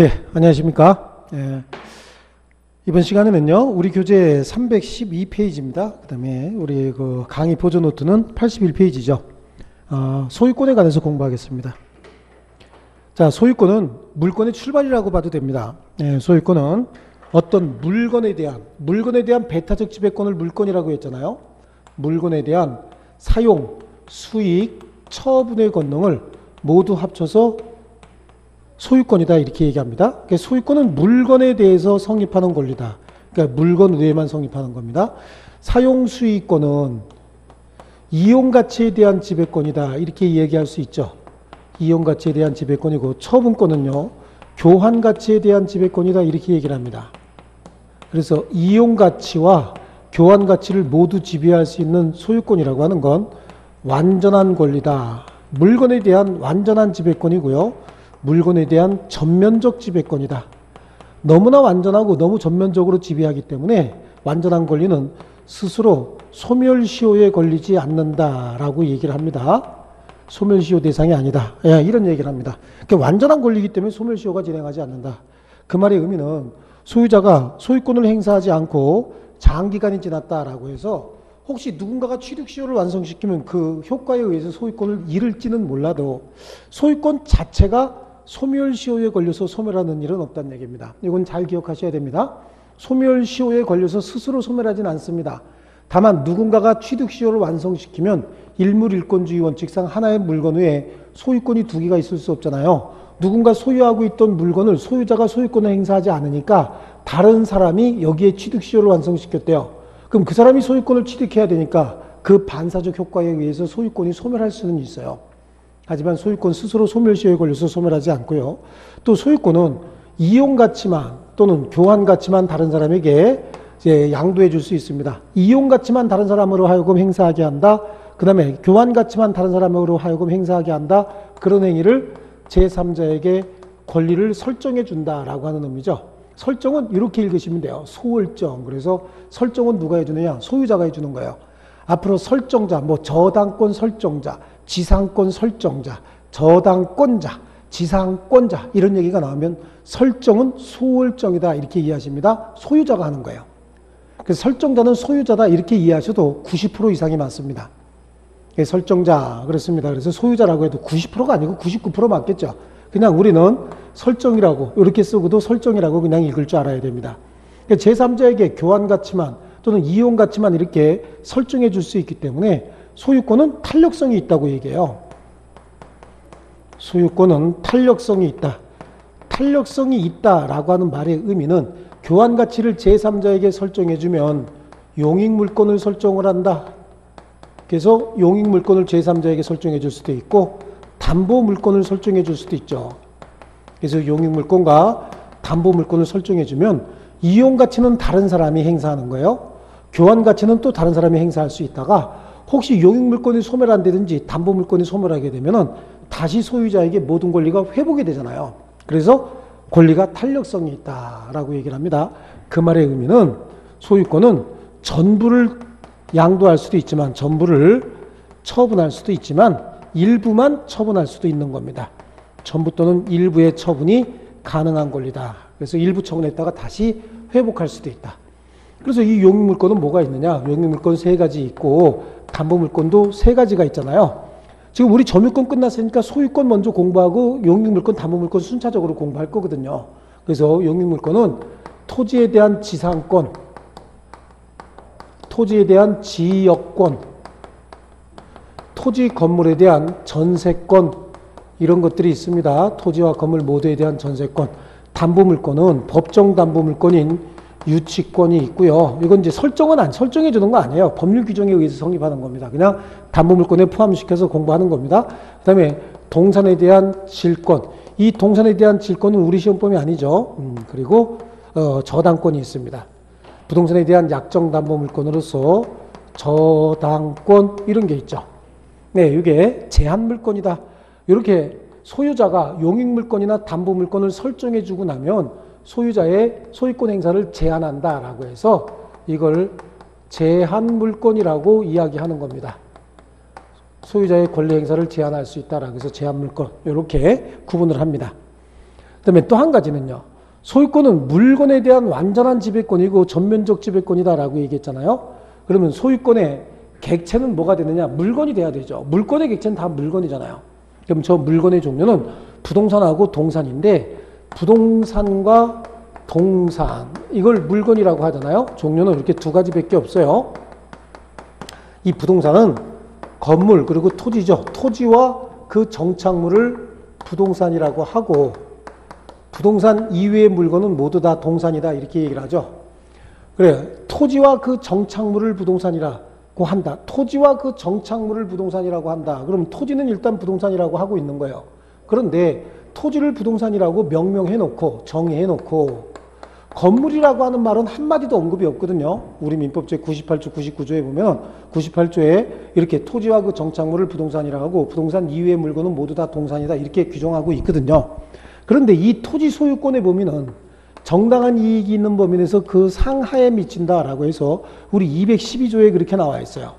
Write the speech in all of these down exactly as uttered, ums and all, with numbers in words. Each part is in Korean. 예, 안녕하십니까. 예, 이번 시간에는요, 우리 교재 삼백십이 페이지입니다. 그 다음에 우리 그 강의 보조 노트는 팔십일 페이지죠. 어, 소유권에 관해서 공부하겠습니다. 자, 소유권은 물권의 출발이라고 봐도 됩니다. 예, 소유권은 어떤 물건에 대한, 물건에 대한 배타적 지배권을 물권이라고 했잖아요. 물건에 대한 사용, 수익, 처분의 권능을 모두 합쳐서 소유권이다, 이렇게 얘기합니다. 그러니까 소유권은 물건에 대해서 성립하는 권리다. 그러니까 물건 외에만 성립하는 겁니다. 사용수익권은 이용가치에 대한 지배권이다, 이렇게 이야기할 수 있죠. 이용가치에 대한 지배권이고, 처분권은요, 교환가치에 대한 지배권이다, 이렇게 얘기를 합니다. 그래서 이용가치와 교환가치를 모두 지배할 수 있는 소유권이라고 하는 건 완전한 권리다. 물건에 대한 완전한 지배권이고요. 물건에 대한 전면적 지배권이다. 너무나 완전하고 너무 전면적으로 지배하기 때문에 완전한 권리는 스스로 소멸시효에 걸리지 않는다라고 얘기를 합니다. 소멸시효 대상이 아니다. 예, 이런 얘기를 합니다. 그러니까 완전한 권리이기 때문에 소멸시효가 진행하지 않는다. 그 말의 의미는 소유자가 소유권을 행사하지 않고 장기간이 지났다라고 해서 혹시 누군가가 취득시효를 완성시키면 그 효과에 의해서 소유권을 잃을지는 몰라도 소유권 자체가 소멸시효에 걸려서 소멸하는 일은 없다는 얘기입니다. 이건 잘 기억하셔야 됩니다. 소멸시효에 걸려서 스스로 소멸하진 않습니다. 다만 누군가가 취득시효를 완성시키면 일물일권주의 원칙상 하나의 물건 외에 소유권이 두 개가 있을 수 없잖아요. 누군가 소유하고 있던 물건을 소유자가 소유권을 행사하지 않으니까 다른 사람이 여기에 취득시효를 완성시켰대요. 그럼 그 사람이 소유권을 취득해야 되니까 그 반사적 효과에 의해서 소유권이 소멸할 수는 있어요. 하지만 소유권 스스로 소멸시효에 걸려서 소멸하지 않고요. 또 소유권은 이용가치만 또는 교환가치만 다른 사람에게 이제 양도해 줄 수 있습니다. 이용가치만 다른 사람으로 하여금 행사하게 한다. 그 다음에 교환가치만 다른 사람으로 하여금 행사하게 한다. 그런 행위를 제삼자에게 권리를 설정해 준다라고 하는 의미죠. 설정은 이렇게 읽으시면 돼요. 소월정. 그래서 설정은 누가 해주느냐? 소유자가 해주는 거예요. 앞으로 설정자, 뭐 저당권 설정자, 지상권 설정자, 저당권자, 지상권자 이런 얘기가 나오면 설정은 소월정이다, 이렇게 이해하십니다. 소유자가 하는 거예요. 그래서 설정자는 소유자다, 이렇게 이해하셔도 구십 퍼센트 이상이 맞습니다. 예, 설정자 그렇습니다. 그래서 소유자라고 해도 구십 퍼센트가 아니고 구십구 퍼센트 맞겠죠. 그냥 우리는 설정이라고 이렇게 쓰고도 설정이라고 그냥 읽을 줄 알아야 됩니다. 그러니까 제삼자에게 교환가치만 또는 이용가치만 이렇게 설정해 줄 수 있기 때문에 소유권은 탄력성이 있다고 얘기해요. 소유권은 탄력성이 있다. 탄력성이 있다라고 하는 말의 의미는 교환가치를 제삼자에게 설정해 주면 용익물권을 설정을 한다. 그래서 용익물권을 제삼자에게 설정해 줄 수도 있고 담보물권을 설정해 줄 수도 있죠. 그래서 용익물권과 담보물권을 설정해 주면 이용가치는 다른 사람이 행사하는 거예요. 교환가치는 또 다른 사람이 행사할 수 있다가 혹시 용익물권이 소멸한다든지 담보물권이 소멸하게 되면은 다시 소유자에게 모든 권리가 회복이 되잖아요. 그래서 권리가 탄력성이 있다라고 얘기를 합니다. 그 말의 의미는 소유권은 전부를 양도할 수도 있지만 전부를 처분할 수도 있지만 일부만 처분할 수도 있는 겁니다. 전부 또는 일부의 처분이 가능한 권리다. 그래서 일부 처분했다가 다시 회복할 수도 있다. 그래서 이 용익물권은 뭐가 있느냐? 용익물권 세 가지 있고 담보물권도 세 가지가 있잖아요. 지금 우리 점유권 끝났으니까 소유권 먼저 공부하고 용익물권, 담보물권 순차적으로 공부할 거거든요. 그래서 용익물권은 토지에 대한 지상권, 토지에 대한 지역권, 토지 건물에 대한 전세권 이런 것들이 있습니다. 토지와 건물 모두에 대한 전세권. 담보물권은 법정 담보물권인 유치권이 있고요. 이건 이제 설정은 안 설정해 주는 거 아니에요. 법률 규정에 의해서 성립하는 겁니다. 그냥 담보물권에 포함시켜서 공부하는 겁니다. 그다음에 동산에 대한 질권. 이 동산에 대한 질권은 우리 시험범위 아니죠. 음, 그리고 어, 저당권이 있습니다. 부동산에 대한 약정 담보물권으로서 저당권 이런 게 있죠. 네, 이게 제한물권이다. 이렇게 소유자가 용익물권이나 담보물권을 설정해주고 나면 소유자의 소유권 행사를 제한한다라고 해서 이걸 제한물권이라고 이야기하는 겁니다. 소유자의 권리 행사를 제한할 수 있다라고 해서 제한물권 이렇게 구분을 합니다. 그다음에 또 한 가지는요. 소유권은 물건에 대한 완전한 지배권이고 전면적 지배권이다라고 얘기했잖아요. 그러면 소유권의 객체는 뭐가 되느냐? 물건이 돼야 되죠. 물건의 객체는 다 물건이잖아요. 그럼 저 물건의 종류는 부동산하고 동산인데 부동산과 동산, 이걸 물건이라고 하잖아요. 종류는 이렇게 두 가지밖에 없어요. 이 부동산은 건물 그리고 토지죠. 토지와 그 정착물을 부동산이라고 하고 부동산 이외의 물건은 모두 다 동산이다 이렇게 얘기를 하죠. 그래요. 토지와 그 정착물을 부동산이라고 한다. 토지와 그 정착물을 부동산이라고 한다. 그럼 토지는 일단 부동산이라고 하고 있는 거예요. 그런데 토지를 부동산이라고 명명해놓고 정의해놓고 건물이라고 하는 말은 한마디도 언급이 없거든요. 우리 민법 제구십팔 조 구십구 조에 보면 구십팔 조에 이렇게 토지와 그 정착물을 부동산이라고 하고 부동산 이외의 물건은 모두 다 동산이다 이렇게 규정하고 있거든요. 그런데 이 토지 소유권의 범위는 정당한 이익이 있는 범위에서 그 상하에 미친다라고 해서 우리 이백십이 조에 그렇게 나와 있어요.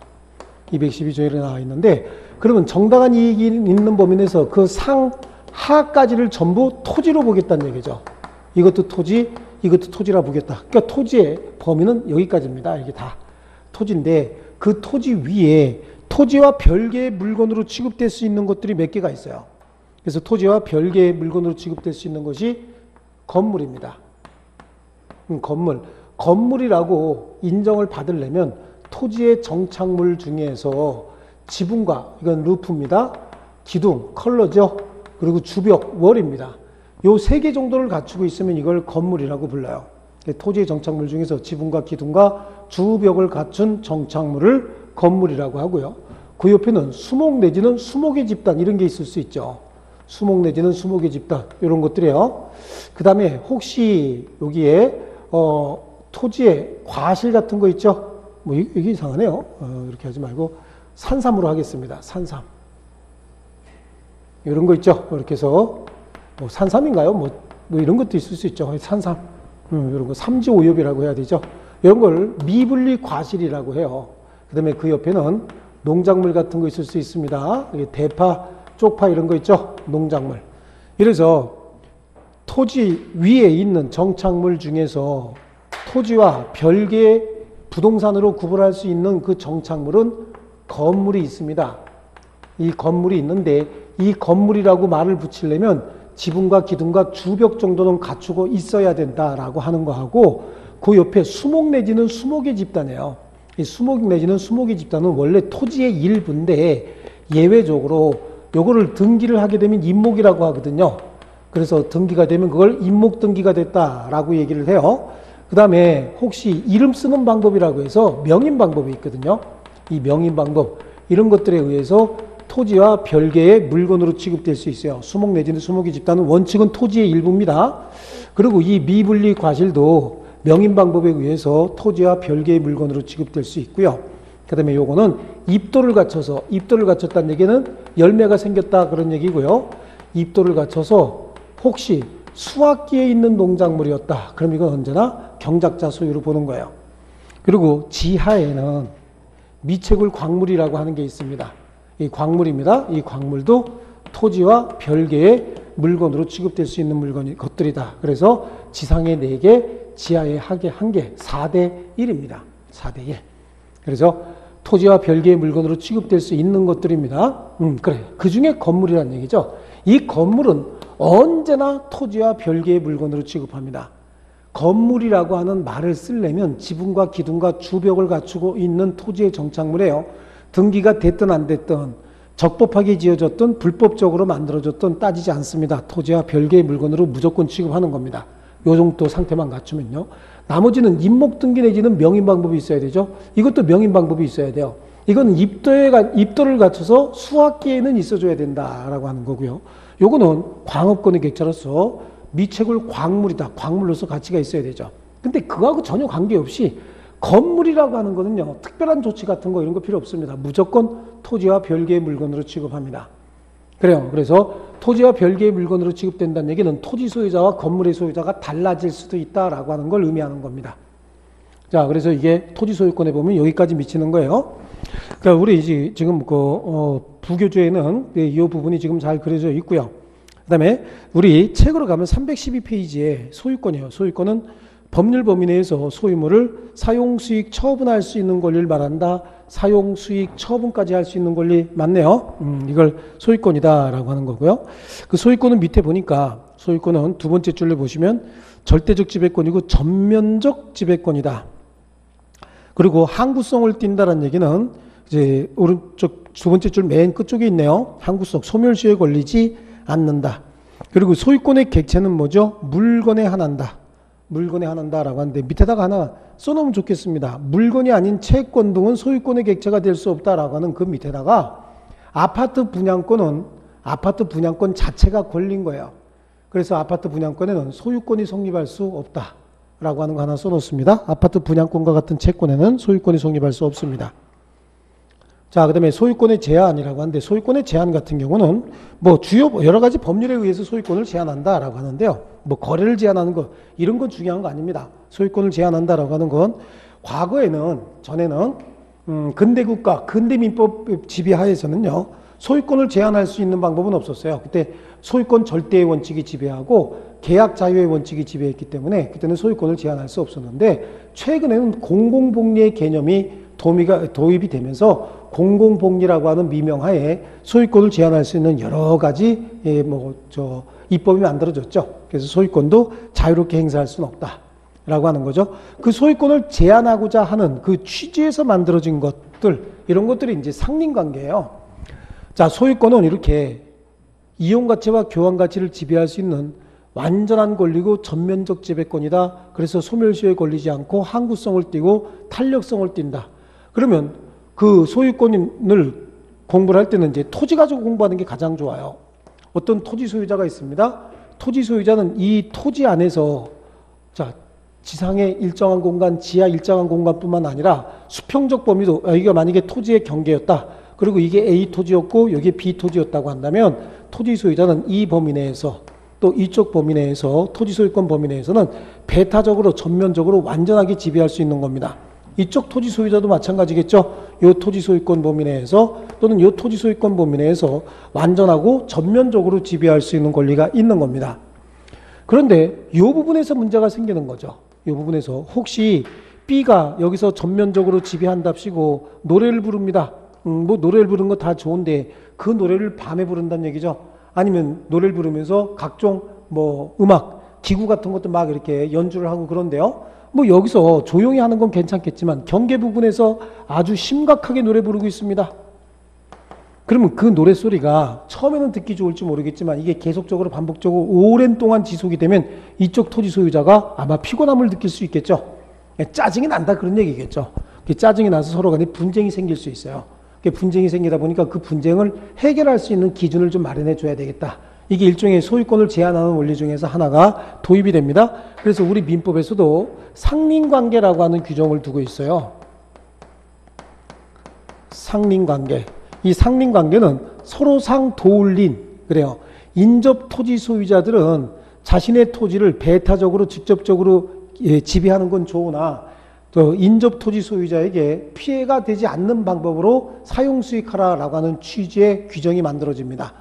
이백십이 조에 나와 있는데 그러면 정당한 이익이 있는 범위에서 그 상하까지를 전부 토지로 보겠다는 얘기죠. 이것도 토지, 이것도 토지라 보겠다. 그러니까 토지의 범위는 여기까지입니다. 이게 다 토지인데 그 토지 위에 토지와 별개의 물건으로 취급될 수 있는 것들이 몇 개가 있어요. 그래서 토지와 별개의 물건으로 취급될 수 있는 것이 건물입니다. 음, 건물. 건물이라고 인정을 받으려면 토지의 정착물 중에서 지붕과, 이건 루프입니다. 기둥, 컬러죠. 그리고 주벽, 월입니다. 요 세 개 정도를 갖추고 있으면 이걸 건물이라고 불러요. 토지의 정착물 중에서 지붕과 기둥과 주벽을 갖춘 정착물을 건물이라고 하고요. 그 옆에는 수목 내지는 수목의 집단 이런 게 있을 수 있죠. 수목 내지는 수목의 집단 이런 것들이에요. 그 다음에 혹시 여기에 어, 토지에 과실 같은 거 있죠. 뭐 이게 이상하네요. 어, 이렇게 하지 말고 산삼으로 하겠습니다. 산삼 이런 거 있죠. 이렇게 해서 뭐 산삼인가요? 뭐, 뭐 이런 것도 있을 수 있죠. 산삼 음, 이런 거 삼지오엽이라고 해야 되죠. 이런 걸 미분리 과실이라고 해요. 그 다음에 그 옆에는 농작물 같은 거 있을 수 있습니다. 대파, 쪽파 이런 거 있죠. 농작물. 이래서 토지 위에 있는 정착물 중에서 토지와 별개의 부동산으로 구분할 수 있는 그 정착물은 건물이 있습니다. 이 건물이 있는데 이 건물이라고 말을 붙이려면 지붕과 기둥과 주벽 정도는 갖추고 있어야 된다라고 하는 거하고 그 옆에 수목 내지는 수목의 집단이에요. 이 수목 내지는 수목의 집단은 원래 토지의 일부인데 예외적으로 요거를 등기를 하게 되면 임목이라고 하거든요. 그래서 등기가 되면 그걸 임목등기가 됐다라고 얘기를 해요. 그 다음에 혹시 이름 쓰는 방법이라고 해서 명인 방법이 있거든요. 이 명인 방법 이런 것들에 의해서 토지와 별개의 물건으로 취급될 수 있어요. 수목 내지는 수목의 집단은 원칙은 토지의 일부입니다. 그리고 이 미분리 과실도 명인 방법에 의해서 토지와 별개의 물건으로 취급될 수 있고요. 그 다음에 요거는 입도를 갖춰서, 입도를 갖췄다는 얘기는 열매가 생겼다 그런 얘기고요. 입도를 갖춰서 혹시 수확기에 있는 농작물이었다. 그럼 이건 언제나 경작자 소유로 보는 거예요. 그리고 지하에는 미채굴 광물이라고 하는 게 있습니다. 이 광물입니다. 이 광물도 토지와 별개의 물건으로 취급될 수 있는 물건, 것들이다. 그래서 지상에 네 개, 지하에 한 개, 사 대 일입니다. 사 대 일. 그래서 토지와 별개의 물건으로 취급될 수 있는 것들입니다. 음, 그래. 그 중에 건물이라는 얘기죠. 이 건물은 언제나 토지와 별개의 물건으로 취급합니다. 건물이라고 하는 말을 쓰려면 지붕과 기둥과 주벽을 갖추고 있는 토지의 정착물이에요. 등기가 됐든 안 됐든 적법하게 지어졌든 불법적으로 만들어졌든 따지지 않습니다. 토지와 별개의 물건으로 무조건 취급하는 겁니다. 요 정도 상태만 갖추면요. 나머지는 임목등기 내지는 명인방법이 있어야 되죠. 이것도 명인방법이 있어야 돼요. 이건 입도에, 입도를 갖춰서 수확기에는 있어줘야 된다라고 하는 거고요. 요거는 광업권의 객체로서 미채굴 광물이다. 광물로서 가치가 있어야 되죠. 근데 그거하고 전혀 관계없이 건물이라고 하는 거는요. 특별한 조치 같은 거 이런 거 필요 없습니다. 무조건 토지와 별개의 물건으로 취급합니다. 그래요. 그래서 토지와 별개의 물건으로 취급된다는 얘기는 토지 소유자와 건물의 소유자가 달라질 수도 있다라고 하는 걸 의미하는 겁니다. 자, 그래서 이게 토지 소유권에 보면 여기까지 미치는 거예요. 그러니까 우리 이제 지금 그 어, 부교조에는 이 부분이 지금 잘 그려져 있고요. 그 다음에 우리 책으로 가면 삼백십이 페이지에 소유권이에요. 소유권은 법률 범위 내에서 소유물을 사용, 수익, 처분할 수 있는 권리를 말한다. 사용, 수익, 처분까지 할 수 있는 권리 맞네요. 음, 이걸 소유권이다라고 하는 거고요. 그 소유권은 밑에 보니까 소유권은 두 번째 줄을 보시면 절대적 지배권이고 전면적 지배권이다. 그리고 항구성을 띈다라는 얘기는 이제 오른쪽 두 번째 줄 맨 끝쪽에 있네요. 항구성 소멸시효에 걸리지 않는다. 그리고 소유권의 객체는 뭐죠? 물건에 한한다. 물건에 한한다라고 하는데 밑에다가 하나 써놓으면 좋겠습니다. 물건이 아닌 채권 등은 소유권의 객체가 될 수 없다라고 하는 그 밑에다가 아파트 분양권은 아파트 분양권 자체가 권리인 거예요. 그래서 아파트 분양권에는 소유권이 성립할 수 없다라고 하는 거 하나 써놓습니다. 아파트 분양권과 같은 채권에는 소유권이 성립할 수 없습니다. 자, 그 다음에 소유권의 제한이라고 하는데 소유권의 제한 같은 경우는 뭐 주요 여러 가지 법률에 의해서 소유권을 제한한다라고 하는데요. 뭐 거래를 제한하는 것 이런 건 중요한 거 아닙니다. 소유권을 제한한다라고 하는 건 과거에는 전에는 음, 근대국가 근대민법 지배하에서는요. 소유권을 제한할 수 있는 방법은 없었어요. 그때 소유권 절대의 원칙이 지배하고 계약 자유의 원칙이 지배했기 때문에 그때는 소유권을 제한할 수 없었는데 최근에는 공공복리의 개념이 도미가, 도입이 되면서 공공복리라고 하는 미명하에 소유권을 제한할 수 있는 여러 가지 예, 뭐 저 입법이 만들어졌죠. 그래서 소유권도 자유롭게 행사할 수는 없다라고 하는 거죠. 그 소유권을 제한하고자 하는 그 취지에서 만들어진 것들 이런 것들이 이제 상린관계예요. 자, 소유권은 이렇게 이용가치와 교환가치를 지배할 수 있는 완전한 권리고 전면적 지배권이다. 그래서 소멸시효에 걸리지 않고 항구성을 띠고 탄력성을 띈다. 그러면 그 소유권을 공부를 할 때는 이제 토지 가지고 공부하는 게 가장 좋아요. 어떤 토지 소유자가 있습니다. 토지 소유자는 이 토지 안에서 자 지상의 일정한 공간, 지하 일정한 공간뿐만 아니라 수평적 범위도 여기가 만약에 토지의 경계였다. 그리고 이게 A 토지였고 여기에 B 토지였다고 한다면 토지 소유자는 이 범위 내에서 또 이쪽 범위 내에서 토지 소유권 범위 내에서는 배타적으로 전면적으로 완전하게 지배할 수 있는 겁니다. 이쪽 토지 소유자도 마찬가지겠죠. 이 토지 소유권 범위 내에서 또는 이 토지 소유권 범위 내에서 완전하고 전면적으로 지배할 수 있는 권리가 있는 겁니다. 그런데 이 부분에서 문제가 생기는 거죠. 이 부분에서 혹시 B가 여기서 전면적으로 지배한답시고 노래를 부릅니다. 음, 뭐 노래를 부르는 거 다 좋은데 그 노래를 밤에 부른다는 얘기죠. 아니면 노래를 부르면서 각종 뭐 음악, 기구 같은 것도 막 이렇게 연주를 하고 그런데요. 뭐 여기서 조용히 하는 건 괜찮겠지만 경계 부분에서 아주 심각하게 노래 부르고 있습니다. 그러면 그 노래소리가 처음에는 듣기 좋을지 모르겠지만 이게 계속적으로 반복적으로 오랜 동안 지속이 되면 이쪽 토지 소유자가 아마 피곤함을 느낄 수 있겠죠. 짜증이 난다 그런 얘기겠죠. 짜증이 나서 서로 간에 분쟁이 생길 수 있어요. 분쟁이 생기다 보니까 그 분쟁을 해결할 수 있는 기준을 좀 마련해 줘야 되겠다. 이게 일종의 소유권을 제한하는 원리 중에서 하나가 도입이 됩니다. 그래서 우리 민법에서도 상린관계라고 하는 규정을 두고 있어요. 상린관계. 이 상린관계는 서로상 도울린 그래요. 인접 토지 소유자들은 자신의 토지를 배타적으로 직접적으로 예, 지배하는 건 좋으나 또 인접 토지 소유자에게 피해가 되지 않는 방법으로 사용 수익하라라고 하는 취지의 규정이 만들어집니다.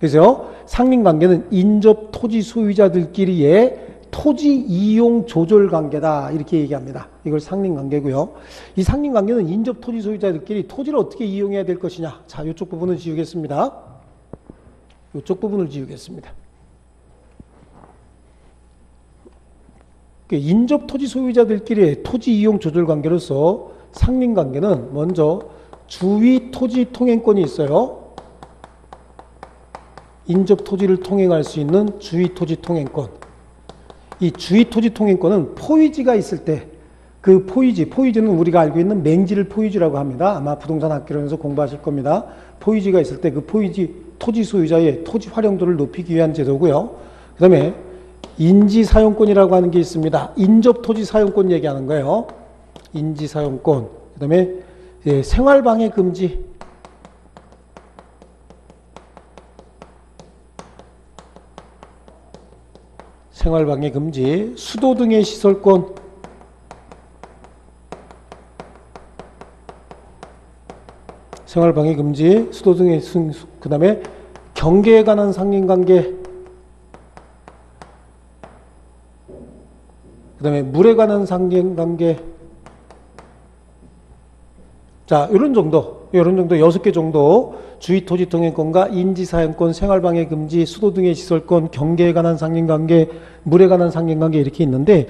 그래서 상린관계는 인접 토지 소유자들끼리의 토지 이용 조절 관계다 이렇게 얘기합니다. 이걸 상린관계고요. 이 상린관계는 인접 토지 소유자들끼리 토지를 어떻게 이용해야 될 것이냐. 자, 이쪽 부분을 지우겠습니다. 이쪽 부분을 지우겠습니다. 인접 토지 소유자들끼리의 토지 이용 조절 관계로서 상린관계는 먼저 주위 토지 통행권이 있어요. 인접 토지를 통행할 수 있는 주위 토지 통행권. 이 주위 토지 통행권은 포위지가 있을 때 그 포위지, 포위지는 우리가 알고 있는 맹지를 포위지라고 합니다. 아마 부동산 학교에서 공부하실 겁니다. 포위지가 있을 때 그 포위지 토지 소유자의 토지 활용도를 높이기 위한 제도고요. 그 다음에 인지 사용권이라고 하는 게 있습니다. 인접 토지 사용권 얘기하는 거예요. 인지 사용권. 그 다음에 예, 생활방해 금지. 생활방해 금지, 수도 등의 시설권, 생활방해 금지, 수도 등의 그 다음에 경계에 관한 상린관계, 그 다음에 물에 관한 상관관계. 자, 요런 정도, 요런 정도, 여섯 개 정도. 주위 토지 통행권과 인지 사용권, 생활방해 금지, 수도 등의 시설권, 경계에 관한 상관관계, 물에 관한 상관관계 이렇게 있는데,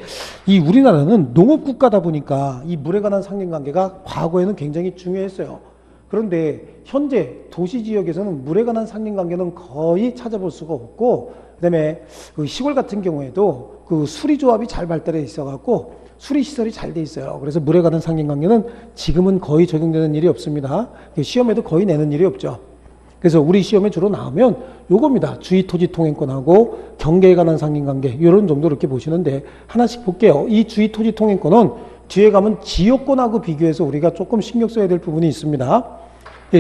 이 우리나라는 농업국가다 보니까 이 물에 관한 상관관계가 과거에는 굉장히 중요했어요. 그런데 현재 도시 지역에서는 물에 관한 상관관계는 거의 찾아볼 수가 없고, 그다음에 그 시골 같은 경우에도 그 수리 조합이 잘 발달해 있어갖고 수리 시설이 잘 돼 있어요. 그래서 물에 관한 상관관계는 지금은 거의 적용되는 일이 없습니다. 시험에도 거의 내는 일이 없죠. 그래서 우리 시험에 주로 나오면 요겁니다. 주위 토지 통행권하고 경계에 관한 상관관계 이런 정도 이렇게 보시는데, 하나씩 볼게요. 이 주위 토지 통행권은 뒤에 가면 지역권하고 비교해서 우리가 조금 신경 써야 될 부분이 있습니다.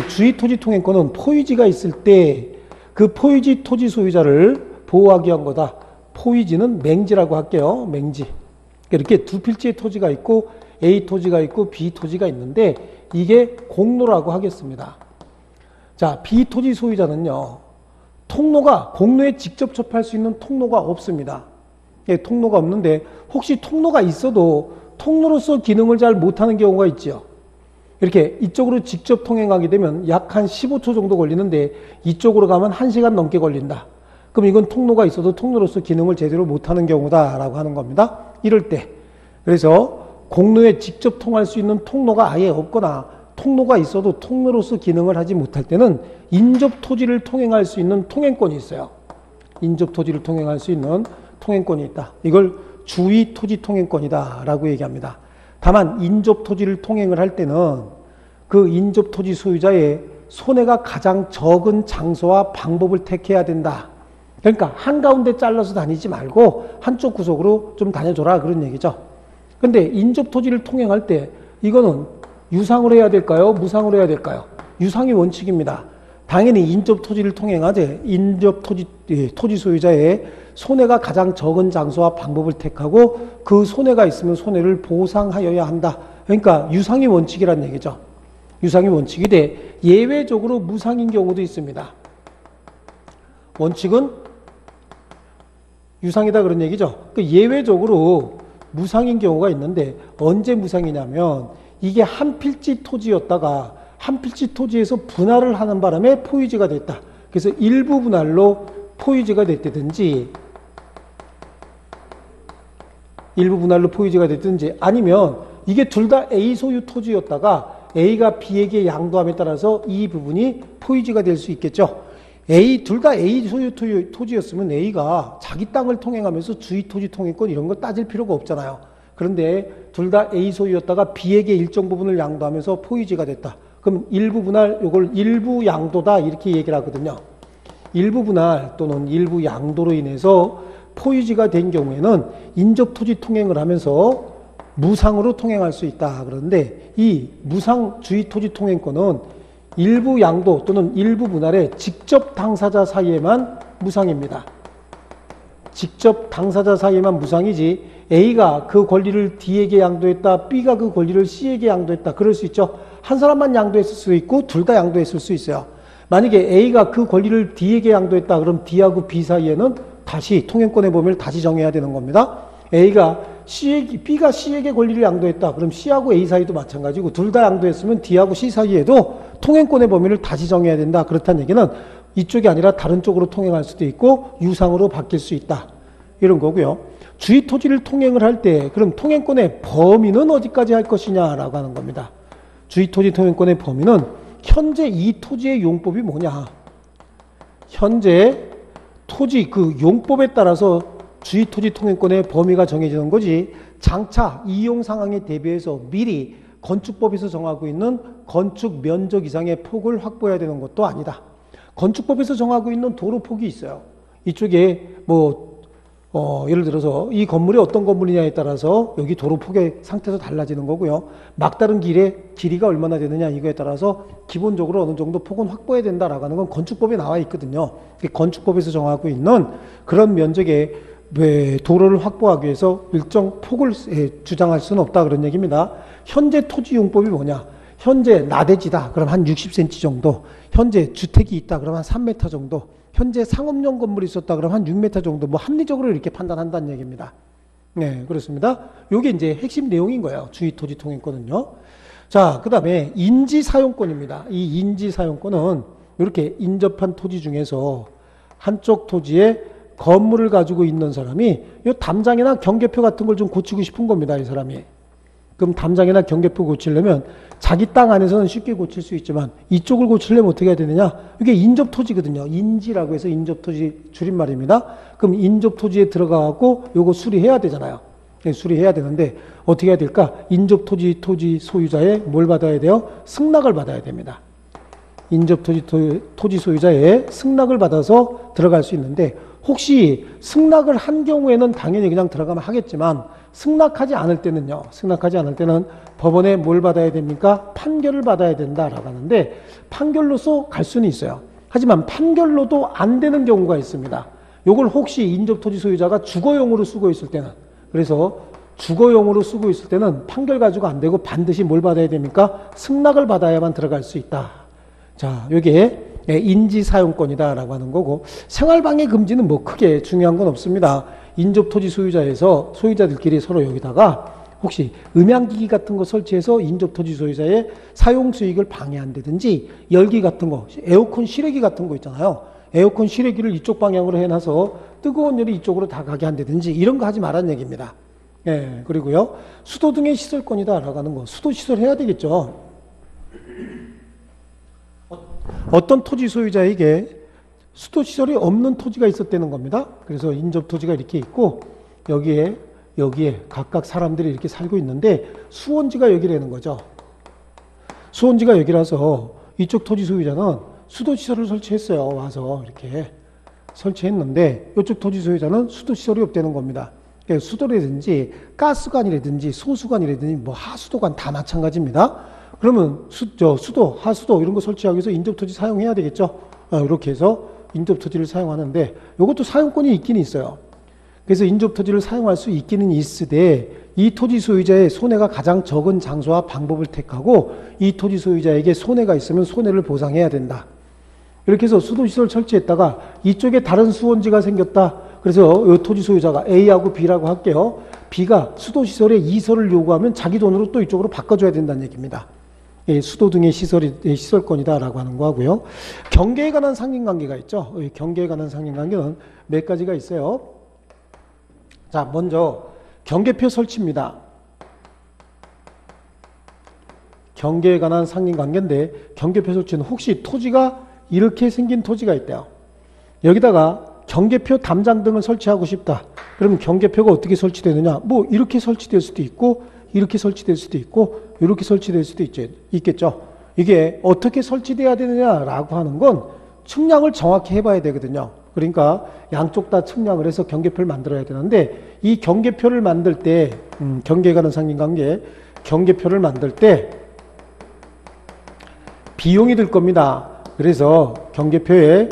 주위 토지 통행권은 포유지가 있을 때 그 포유지 토지 소유자를 보호하기 위한 거다. 포유지는 맹지라고 할게요. 맹지. 이렇게 두 필지의 토지가 있고 A 토지가 있고 B 토지가 있는데 이게 공로라고 하겠습니다. 자, B 토지 소유자는요. 통로가 공로에 직접 접할 수 있는 통로가 없습니다. 예, 통로가 없는데 혹시 통로가 있어도 통로로서 기능을 잘 못하는 경우가 있죠. 이렇게 이쪽으로 직접 통행하게 되면 약 한 십오 초 정도 걸리는데 이쪽으로 가면 한 시간 넘게 걸린다. 그럼 이건 통로가 있어도 통로로서 기능을 제대로 못하는 경우다라고 하는 겁니다. 이럴 때. 그래서 공로에 직접 통할 수 있는 통로가 아예 없거나 통로가 있어도 통로로서 기능을 하지 못할 때는 인접 토지를 통행할 수 있는 통행권이 있어요. 인접 토지를 통행할 수 있는 통행권이 있다. 이걸 주위 토지 통행권이다라고 얘기합니다. 다만 인접 토지를 통행을 할 때는 그 인접 토지 소유자의 손해가 가장 적은 장소와 방법을 택해야 된다. 그러니까 한가운데 잘라서 다니지 말고 한쪽 구석으로 좀 다녀줘라 그런 얘기죠. 근데 인접 토지를 통행할 때 이거는 유상으로 해야 될까요? 무상으로 해야 될까요? 유상이 원칙입니다. 당연히 인접 토지를 통행하되 인접 토지, 토지 소유자의 손해가 가장 적은 장소와 방법을 택하고 그 손해가 있으면 손해를 보상하여야 한다. 그러니까 유상이 원칙이란 얘기죠. 유상이 원칙이 돼 예외적으로 무상인 경우도 있습니다. 원칙은 유상이다 그런 얘기죠. 그 예외적으로 무상인 경우가 있는데 언제 무상이냐면 이게 한 필지 토지였다가 한 필지 토지에서 분할을 하는 바람에 포유지가 됐다. 그래서 일부 분할로 포유지가 됐다든지 일부 분할로 포유지가 됐든지 아니면 이게 둘 다 A 소유 토지였다가 A가 B에게 양도함에 따라서 이 부분이 포유지가 될 수 있겠죠. A, 둘 다 A 소유 토지였으면 A가 자기 땅을 통행하면서 주위 토지 통행권 이런 거 따질 필요가 없잖아요. 그런데 둘 다 A 소유였다가 B에게 일정 부분을 양도하면서 포유지가 됐다. 그럼 일부 분할, 이걸 일부 양도다 이렇게 얘기를 하거든요. 일부 분할 또는 일부 양도로 인해서 포유지가 된 경우에는 인접 토지 통행을 하면서 무상으로 통행할 수 있다. 그런데 이 무상 주위 토지 통행권은 일부 양도 또는 일부 분할에 직접 당사자 사이에만 무상입니다. 직접 당사자 사이에만 무상이지 A가 그 권리를 D에게 양도했다, B가 그 권리를 C에게 양도했다 그럴 수 있죠. 한 사람만 양도했을 수도 있고 둘 다 양도했을 수 있어요. 만약에 A가 그 권리를 D에게 양도했다 그럼 D하고 B 사이에는 다시 통행권의 범위를 다시 정해야 되는 겁니다. A가 C에게, B가 C에게 권리를 양도했다. 그럼 C하고 A 사이도 마찬가지고 둘 다 양도했으면 D하고 C 사이에도 통행권의 범위를 다시 정해야 된다. 그렇다는 얘기는 이쪽이 아니라 다른 쪽으로 통행할 수도 있고 유상으로 바뀔 수 있다. 이런 거고요. 주위 토지를 통행을 할 때 그럼 통행권의 범위는 어디까지 할 것이냐라고 하는 겁니다. 주위 토지 통행권의 범위는 현재 이 토지의 용법이 뭐냐. 현재 토지 그 용법에 따라서 주위 토지 통행권의 범위가 정해지는 거지 장차 이용 상황에 대비해서 미리 건축법에서 정하고 있는 건축 면적 이상의 폭을 확보해야 되는 것도 아니다. 건축법에서 정하고 있는 도로 폭이 있어요. 이쪽에 뭐 어, 예를 들어서 이 건물이 어떤 건물이냐에 따라서 여기 도로 폭의 상태도 달라지는 거고요. 막다른 길의 길이가 얼마나 되느냐 이거에 따라서 기본적으로 어느 정도 폭은 확보해야 된다라고 하는 건 건축법에 나와 있거든요. 건축법에서 정하고 있는 그런 면적의 도로를 확보하기 위해서 일정 폭을 주장할 수는 없다 그런 얘기입니다. 현재 토지용법이 뭐냐. 현재 나대지다 그럼 한 육십 센티미터 정도. 현재 주택이 있다 그럼 한 삼 미터 정도. 현재 상업용 건물이 있었다 그럼 한 육 미터 정도. 뭐 합리적으로 이렇게 판단한다는 얘기입니다. 네, 그렇습니다. 요게 이제 핵심 내용인 거예요. 주의 토지 통행권은요. 자, 그 다음에 인지 사용권입니다. 이 인지 사용권은 이렇게 인접한 토지 중에서 한쪽 토지에 건물을 가지고 있는 사람이 요 담장이나 경계표 같은 걸 좀 고치고 싶은 겁니다, 이 사람이. 그럼 담장이나 경계표 고치려면 자기 땅 안에서는 쉽게 고칠 수 있지만 이쪽을 고치려면 어떻게 해야 되느냐? 이게 인접 토지거든요. 인지라고 해서 인접 토지 줄임말입니다. 그럼 인접 토지에 들어가고 요거 수리해야 되잖아요. 수리해야 되는데 어떻게 해야 될까? 인접 토지 토지 소유자의 뭘 받아야 돼요? 승낙을 받아야 됩니다. 인접 토지 토지 소유자의 승낙을 받아서 들어갈 수 있는데 혹시 승낙을 한 경우에는 당연히 그냥 들어가면 하겠지만 승낙하지 않을 때는요. 승낙하지 않을 때는 법원에 뭘 받아야 됩니까? 판결을 받아야 된다라고 하는데 판결로서 갈 수는 있어요. 하지만 판결로도 안 되는 경우가 있습니다. 요걸 혹시 인접 토지 소유자가 주거용으로 쓰고 있을 때는 그래서 주거용으로 쓰고 있을 때는 판결 가지고 안 되고 반드시 뭘 받아야 됩니까? 승낙을 받아야만 들어갈 수 있다. 자, 요게 인지 사용권이다라고 하는 거고 생활방해 금지는 뭐 크게 중요한 건 없습니다. 인접 토지 소유자에서 소유자들끼리 서로 여기다가 혹시 음향기기 같은 거 설치해서 인접 토지 소유자의 사용 수익을 방해한다든지 열기 같은 거, 에어컨 실외기 같은 거 있잖아요. 에어컨 실외기를 이쪽 방향으로 해놔서 뜨거운 열이 이쪽으로 다 가게 한다든지 이런 거 하지 말란 얘기입니다. 예, 그리고요. 수도 등의 시설권이다라고 하는 거. 수도 시설 해야 되겠죠. 어떤 토지 소유자에게 수도 시설이 없는 토지가 있었다는 겁니다. 그래서 인접 토지가 이렇게 있고 여기에 여기에 각각 사람들이 이렇게 살고 있는데 수원지가 여기라는 거죠. 수원지가 여기라서 이쪽 토지 소유자는 수도 시설을 설치했어요. 와서 이렇게 설치했는데 이쪽 토지 소유자는 수도 시설이 없다는 겁니다. 그러니까 수도라든지 가스관이라든지 소수관이라든지 뭐 하수도관 다 마찬가지입니다. 그러면 수, 저, 수도, 하수도 이런 거 설치하기 위해서 인접토지 사용해야 되겠죠. 어, 이렇게 해서 인접토지를 사용하는데 이것도 사용권이 있긴 있어요. 그래서 인접토지를 사용할 수 있기는 있으되 이 토지 소유자의 손해가 가장 적은 장소와 방법을 택하고 이 토지 소유자에게 손해가 있으면 손해를 보상해야 된다. 이렇게 해서 수도시설 설치했다가 이쪽에 다른 수원지가 생겼다. 그래서 이 토지 소유자가 A하고 B라고 할게요. B가 수도시설에 이설을 요구하면 자기 돈으로 또 이쪽으로 바꿔줘야 된다는 얘기입니다. 예, 수도 등의 시설이, 시설권이다라고 하는 거 하고요. 경계에 관한 상린관계가 있죠. 경계에 관한 상린관계는 몇 가지가 있어요. 자, 먼저 경계표 설치입니다. 경계에 관한 상린관계인데 경계표 설치는 혹시 토지가 이렇게 생긴 토지가 있대요. 여기다가 경계표 담장 등을 설치하고 싶다. 그럼 경계표가 어떻게 설치되느냐? 뭐 이렇게 설치될 수도 있고 이렇게 설치될 수도 있고 이렇게 설치될 수도 있겠죠. 이게 어떻게 설치돼야 되느냐라고 하는 건 측량을 정확히 해봐야 되거든요. 그러니까 양쪽 다 측량을 해서 경계표를 만들어야 되는데 이 경계표를 만들 때 음, 경계에 관한 상린관계 경계표를 만들 때 비용이 들 겁니다. 그래서 경계표에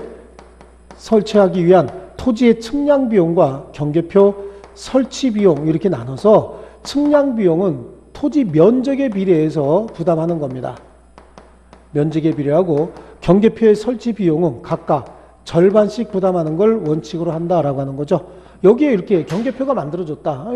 설치하기 위한 토지의 측량 비용과 경계표 설치 비용 이렇게 나눠서 측량 비용은 토지 면적에 비례해서 부담하는 겁니다. 면적에 비례하고 경계표의 설치 비용은 각각 절반씩 부담하는 걸 원칙으로 한다라고 하는 거죠. 여기에 이렇게 경계표가 만들어졌다.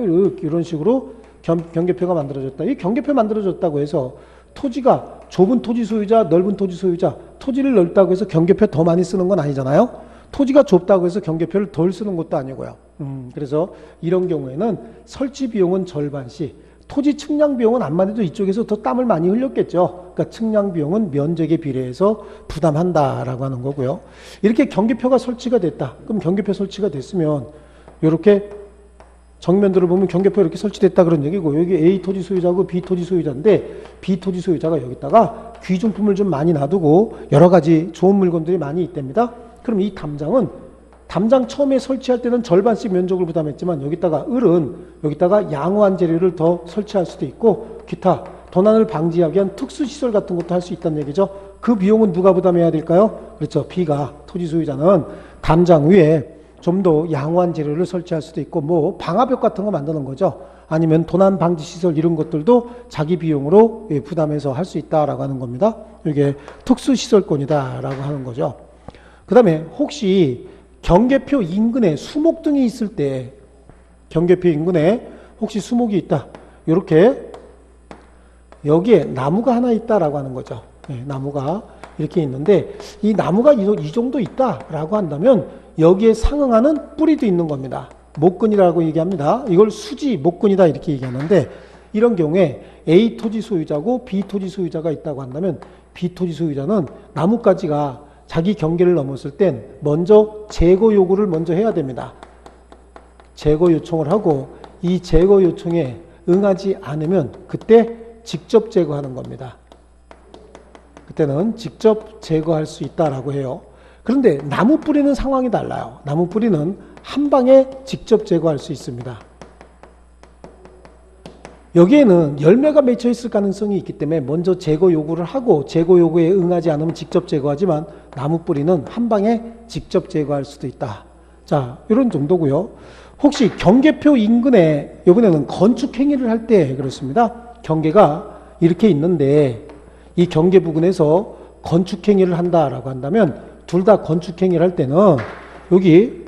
이런 식으로 경, 경계표가 만들어졌다. 이 경계표 만들어졌다고 해서 토지가 좁은 토지 소유자, 넓은 토지 소유자, 토지를 넓다고 해서 경계표 더 많이 쓰는 건 아니잖아요. 토지가 좁다고 해서 경계표를 덜 쓰는 것도 아니고요. 음, 그래서 이런 경우에는 설치 비용은 절반씩, 토지 측량 비용은 안만해도 이쪽에서 더 땀을 많이 흘렸겠죠. 그러니까 측량 비용은 면적에 비례해서 부담한다라고 하는 거고요. 이렇게 경계표가 설치가 됐다. 그럼 경계표 설치가 됐으면 이렇게 정면도로 보면 경계표 이렇게 설치됐다 그런 얘기고 여기 A 토지 소유자고 B 토지 소유자인데 B 토지 소유자가 여기다가 귀중품을 좀 많이 놔두고 여러 가지 좋은 물건들이 많이 있답니다. 그럼 이 담장은 담장 처음에 설치할 때는 절반씩 면적을 부담했지만 여기다가 을은 여기다가 양호한 재료를 더 설치할 수도 있고 기타 도난을 방지하기 위한 특수시설 같은 것도 할 수 있다는 얘기죠. 그 비용은 누가 부담해야 될까요? 그렇죠. B가 토지 소유자는 담장 위에 좀 더 양호한 재료를 설치할 수도 있고 뭐 방화벽 같은 거 만드는 거죠. 아니면 도난 방지 시설 이런 것들도 자기 비용으로 부담해서 할 수 있다라고 하는 겁니다. 이게 특수시설권이다라고 하는 거죠. 그 다음에 혹시 경계표 인근에 수목 등이 있을 때 경계표 인근에 혹시 수목이 있다. 이렇게 여기에 나무가 하나 있다라고 하는 거죠. 네, 나무가 이렇게 있는데 이 나무가 이 정도 있다라고 한다면 여기에 상응하는 뿌리도 있는 겁니다. 목근이라고 얘기합니다. 이걸 수지, 목근이다 이렇게 얘기하는데 이런 경우에 A 토지 소유자고 B 토지 소유자가 있다고 한다면 B 토지 소유자는 나뭇가지가 자기 경계를 넘었을 땐 먼저 제거 요구를 먼저 해야 됩니다. 제거 요청을 하고 이 제거 요청에 응하지 않으면 그때 직접 제거하는 겁니다. 그때는 직접 제거할 수 있다라고 해요. 그런데 나무 뿌리는 상황이 달라요. 나무 뿌리는 한 방에 직접 제거할 수 있습니다. 여기에는 열매가 맺혀 있을 가능성이 있기 때문에 먼저 제거 요구를 하고 제거 요구에 응하지 않으면 직접 제거하지만 나무 뿌리는 한 방에 직접 제거할 수도 있다. 자, 이런 정도고요. 혹시 경계표 인근에 이번에는 건축 행위를 할 때 그렇습니다. 경계가 이렇게 있는데 이 경계 부근에서 건축 행위를 한다라고 한다면 둘 다 건축 행위를 할 때는 여기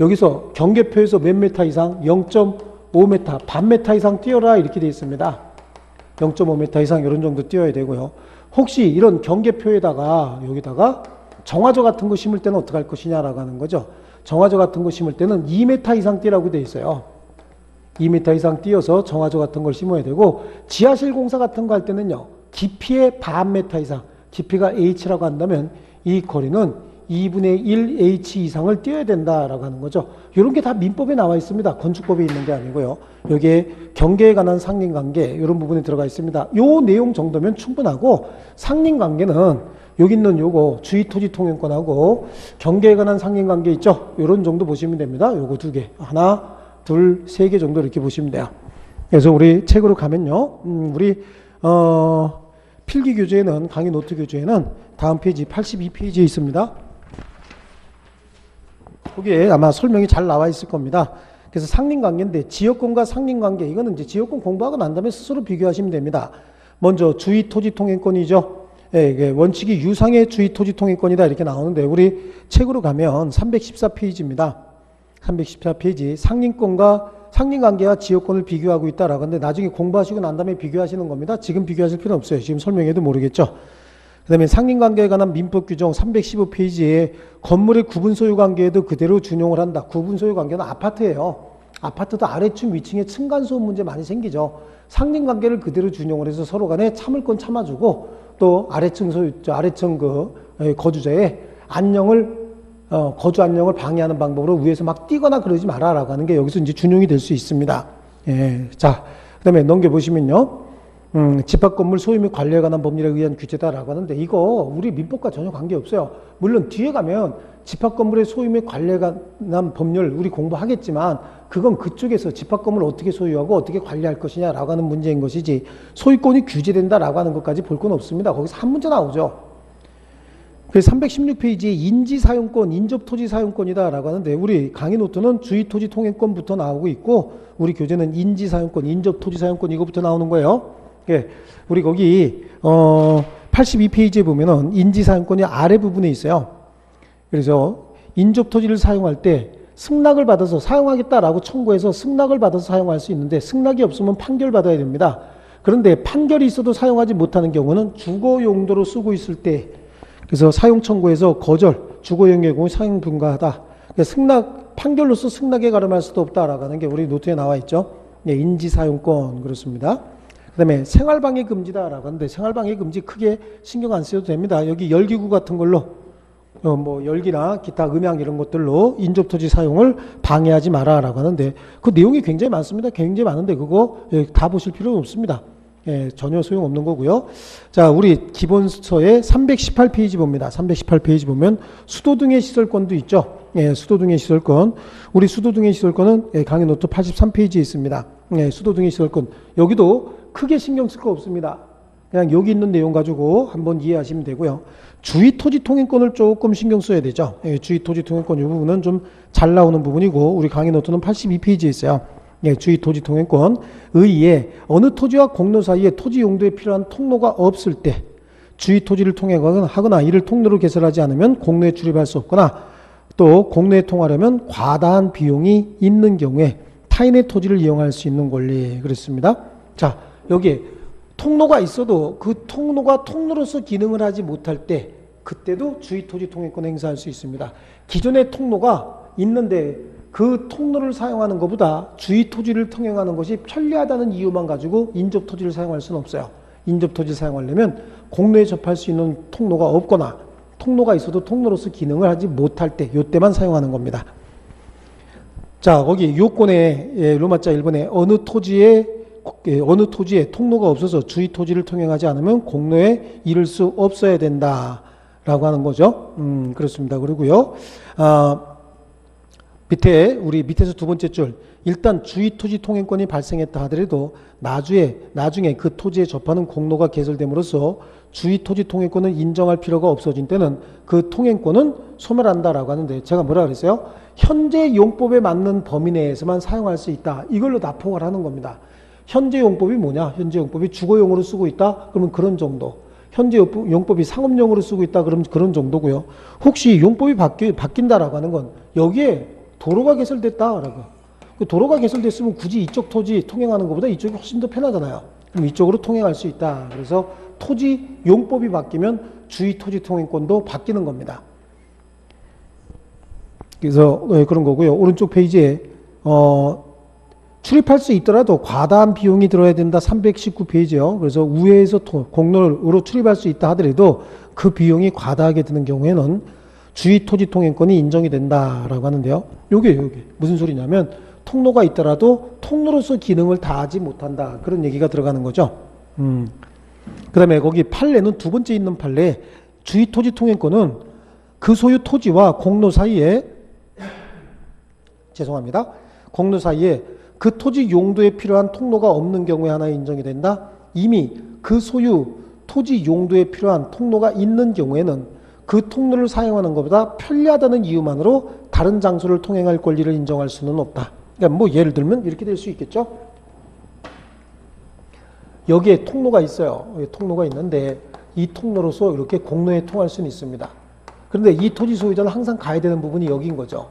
여기서 경계표에서 몇 메타 이상 영 점 오 미터, 반 메타 이상 뛰어라 이렇게 되어 있습니다. 영 점 오 미터 이상 이런 정도 뛰어야 되고요. 혹시 이런 경계표에다가 여기다가 정화조 같은 거 심을 때는 어떻게 할 것이냐라고 하는 거죠. 정화조 같은 거 심을 때는 이 미터 이상 뛰라고 되어 있어요. 이 미터 이상 뛰어서 정화조 같은 걸 심어야 되고 지하실 공사 같은 거 할 때는요. 깊이의 반 메타 이상, 깊이가 h라고 한다면 이 거리는 이분의 일 에이치 이상을 뛰어야 된다라고 하는 거죠. 이런 게 다 민법에 나와 있습니다. 건축법에 있는 게 아니고요. 여기에 경계에 관한 상린관계 이런 부분에 들어가 있습니다. 요 내용 정도면 충분하고 상린관계는 여기 있는 요거 주위 토지 통행권하고 경계에 관한 상린관계 있죠. 요런 정도 보시면 됩니다. 요거 두 개. 하나, 둘, 세 개 정도 이렇게 보시면 돼요. 그래서 우리 책으로 가면요. 음, 우리 어, 필기 교재에는 강의 노트 교재에는 다음 페이지 팔십이 페이지에 있습니다. 거기에 아마 설명이 잘 나와 있을 겁니다. 그래서 상린관계인데 지역권과 상린관계 이거는 이제 지역권 공부하고 난 다음에 스스로 비교하시면 됩니다. 먼저 주위 토지 통행권이죠. 예, 이게 원칙이 유상의 주위 토지 통행권이다 이렇게 나오는데 우리 책으로 가면 삼백십사 페이지입니다. 삼백십사 페이지 상린권과 상린관계와 지역권을 비교하고 있다라고 하는데 나중에 공부하시고 난 다음에 비교하시는 겁니다. 지금 비교하실 필요는 없어요. 지금 설명해도 모르겠죠. 그다음에 상린관계에 관한 민법 규정 삼백십오 페이지에 건물의 구분 소유 관계에도 그대로 준용을 한다. 구분 소유 관계는 아파트예요. 아파트도 아래층 위층에 층간소음 문제 많이 생기죠. 상린관계를 그대로 준용을 해서 서로 간에 참을 건 참아주고 또 아래층 소유, 아래층 그 거주자의 안녕을 어, 거주 안녕을 방해하는 방법으로 위에서 막 뛰거나 그러지 마라라고 하는 게 여기서 이제 준용이 될 수 있습니다. 예, 자, 그다음에 넘겨 보시면요, 음, 집합 건물 소유 및 관리에 관한 법률에 의한 규제다라고 하는데 이거 우리 민법과 전혀 관계 없어요. 물론 뒤에 가면 집합 건물의 소유 및 관리에 관한 법률 우리 공부하겠지만 그건 그쪽에서 집합건물을 어떻게 소유하고 어떻게 관리할 것이냐라고 하는 문제인 것이지 소유권이 규제된다라고 하는 것까지 볼 건 없습니다. 거기서 한 문제 나오죠. 그래서 삼백십육 페이지에 인지사용권, 인접토지사용권이다라고 하는데 우리 강의 노트는 주위토지통행권부터 나오고 있고 우리 교재는 인지사용권, 인접토지사용권 이거부터 나오는 거예요. 예, 우리 거기 어 팔십이 페이지에 보면은 인지사용권이 아래 부분에 있어요. 그래서 인접토지를 사용할 때 승낙을 받아서 사용하겠다라고 청구해서 승낙을 받아서 사용할 수 있는데 승낙이 없으면 판결받아야 됩니다. 그런데 판결이 있어도 사용하지 못하는 경우는 주거 용도로 쓰고 있을 때 그래서 사용 청구에서 거절, 주거 용도의 경우 사용 불가하다. 그러니까 승낙, 판결로서 승낙에 가름할 수도 없다라고 하는 게 우리 노트에 나와 있죠. 예, 인지사용권 그렇습니다. 그 다음에 생활방해 금지다라고 하는데 생활방해 금지 크게 신경 안 쓰셔도 됩니다. 여기 열기구 같은 걸로 어, 뭐, 열기나 기타 음향 이런 것들로 인접토지 사용을 방해하지 마라라고 하는데, 그 내용이 굉장히 많습니다. 굉장히 많은데, 그거 다 보실 필요는 없습니다. 예, 전혀 소용없는 거고요. 자, 우리 기본서의 삼백십팔 페이지 봅니다. 삼백십팔 페이지 보면 수도 등의 시설권도 있죠. 예, 수도 등의 시설권. 우리 수도 등의 시설권은 예, 강의 노트 팔십삼 페이지에 있습니다. 예, 수도 등의 시설권. 여기도 크게 신경 쓸 거 없습니다. 그냥 여기 있는 내용 가지고 한번 이해하시면 되고요. 주위 토지 통행권을 조금 신경 써야 되죠. 예, 주위 토지 통행권 이 부분은 좀 잘 나오는 부분이고 우리 강의 노트는 팔십이 페이지에 있어요. 예, 주위 토지 통행권 의의에 어느 토지와 공로 사이에 토지 용도에 필요한 통로가 없을 때 주위 토지를 통행하거나 이를 통로로 개설하지 않으면 공로에 출입할 수 없거나 또 공로에 통하려면 과다한 비용이 있는 경우에 타인의 토지를 이용할 수 있는 권리. 그렇습니다. 자, 여기에 통로가 있어도 그 통로가 통로로서 기능을 하지 못할 때 그때도 주위 토지 통행권을 행사할 수 있습니다. 기존의 통로가 있는데 그 통로를 사용하는 것보다 주위 토지를 통행하는 것이 편리하다는 이유만 가지고 인접 토지를 사용할 수는 없어요. 인접 토지를 사용하려면 공로에 접할 수 있는 통로가 없거나 통로가 있어도 통로로서 기능을 하지 못할 때, 이때만 사용하는 겁니다. 자, 거기 요건에 예, 로마자 일 번에 어느 토지에 예, 어느 토지에 통로가 없어서 주위 토지를 통행하지 않으면 공로에 이를 수 없어야 된다라고 하는 거죠. 음, 그렇습니다. 그리고요. 아, 밑에 우리 밑에서 두 번째 줄, 일단 주위 토지 통행권이 발생했다 하더라도 나중에 나중에 그 토지에 접하는 공로가 개설됨으로써 주위 토지 통행권을 인정할 필요가 없어진 때는 그 통행권은 소멸한다라고 하는데, 제가 뭐라 그랬어요? 현재 용법에 맞는 범위 내에서만 사용할 수 있다. 이걸로 납폭을 하는 겁니다. 현재 용법이 뭐냐? 현재 용법이 주거용으로 쓰고 있다? 그러면 그런 정도. 현재 용법이 상업용으로 쓰고 있다? 그러면 그런 정도고요. 혹시 용법이 바뀌, 바뀐다라고 하는 건 여기에 도로가 개설됐다라고. 도로가 개설됐으면 굳이 이쪽 토지 통행하는 것보다 이쪽이 훨씬 더 편하잖아요. 그럼 이쪽으로 통행할 수 있다. 그래서 토지 용법이 바뀌면 주위 토지 통행권도 바뀌는 겁니다. 그래서 네, 그런 거고요. 오른쪽 페이지에 어, 출입할 수 있더라도 과다한 비용이 들어야 된다. 삼백십구 페이지요. 그래서 우회에서 공로로 출입할 수 있다 하더라도 그 비용이 과다하게 드는 경우에는 주위 토지 통행권이 인정이 된다라고 하는데요. 요게 요게 무슨 소리냐면 통로가 있더라도 통로로서 기능을 다하지 못한다. 그런 얘기가 들어가는 거죠. 음. 그 다음에 거기 판례는 두 번째 있는 판례, 주위 토지 통행권은 그 소유 토지와 공로 사이에 죄송합니다. 공로 사이에 그 토지 용도에 필요한 통로가 없는 경우에 하나 인정이 된다. 이미 그 소유 토지 용도에 필요한 통로가 있는 경우에는 그 통로를 사용하는 것보다 편리하다는 이유만으로 다른 장소를 통행할 권리를 인정할 수는 없다. 그러니까 뭐 예를 들면 이렇게 될 수 있겠죠. 여기에 통로가 있어요. 여기 통로가 있는데 이 통로로서 이렇게 공로에 통할 수는 있습니다. 그런데 이 토지 소유자는 항상 가야 되는 부분이 여기인 거죠.